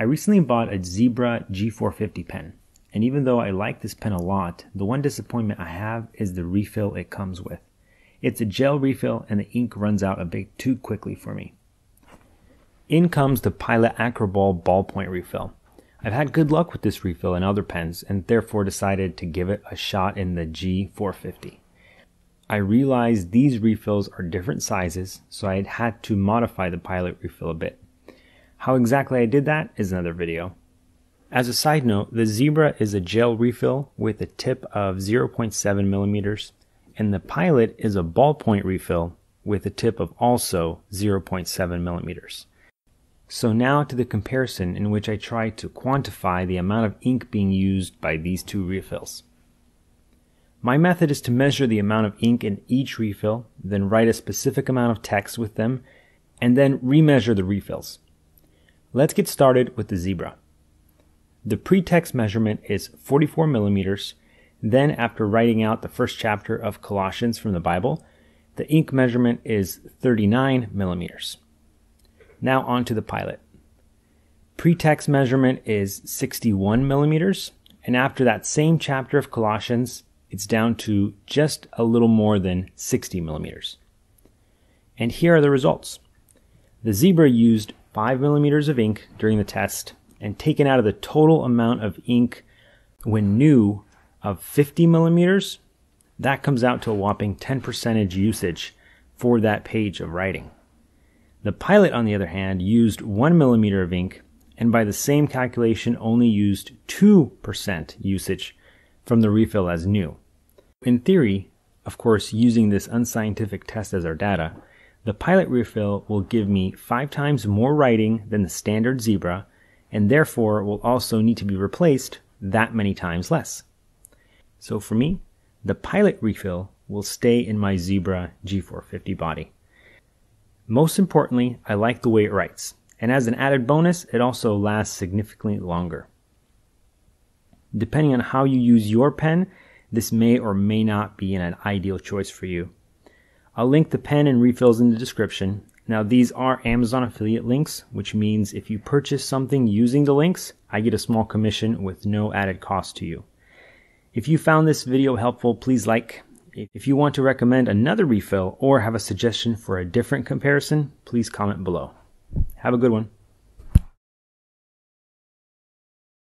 I recently bought a Zebra G450 pen, and even though I like this pen a lot, the one disappointment I have is the refill it comes with. It's a gel refill and the ink runs out a bit too quickly for me. In comes the Pilot Acroball Ballpoint Refill. I've had good luck with this refill in other pens and therefore decided to give it a shot in the G450. I realized these refills are different sizes, so I had to modify the Pilot refill a bit. How exactly I did that is another video. As a side note, the Zebra is a gel refill with a tip of 0.7 millimeters, and the Pilot is a ballpoint refill with a tip of also 0.7 millimeters. So now to the comparison in which I try to quantify the amount of ink being used by these two refills. My method is to measure the amount of ink in each refill, then write a specific amount of text with them, and then remeasure the refills. Let's get started with the Zebra. The pre-text measurement is 44 millimeters. Then after writing out the first chapter of Colossians from the Bible, the ink measurement is 39 millimeters. Now on to the Pilot. Pre-text measurement is 61 millimeters, and after that same chapter of Colossians, it's down to just a little more than 60 millimeters. And here are the results. The Zebra used 5 millimeters of ink during the test and taken out of the total amount of ink when new of 50 millimeters, that comes out to a whopping 10% usage for that page of writing. The Pilot, on the other hand, used 1 millimeter of ink and by the same calculation only used 2% usage from the refill as new. In theory, of course, using this unscientific test as our data, the Pilot refill will give me 5 times more writing than the standard Zebra and therefore will also need to be replaced that many times less. So for me, the Pilot refill will stay in my Zebra G450 body. Most importantly, I like the way it writes, and as an added bonus, it also lasts significantly longer. Depending on how you use your pen, this may or may not be an ideal choice for you. I'll link the pen and refills in the description. Now these are Amazon affiliate links, which means if you purchase something using the links, I get a small commission with no added cost to you. If you found this video helpful, please like. If you want to recommend another refill or have a suggestion for a different comparison, please comment below. Have a good one.